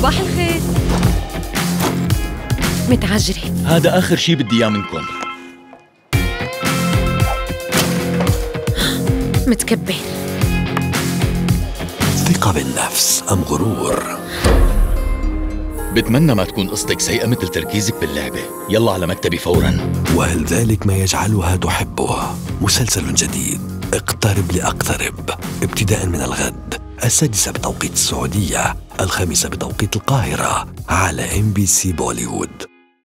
صباح الخير. متعجرة. هذا آخر شي بدي إياه منكم. متكبر. ثقة بالنفس أم غرور؟ بتمنى ما تكون قصتك سيئة مثل تركيزك باللعبة. يلا على مكتبي فوراً. وهل ذلك ما يجعلها تحبه؟ مسلسل جديد اقترب لأقترب، ابتداء من الغد، 6 بتوقيت السعودية، 5 بتوقيت القاهرة، على MBC بوليوود.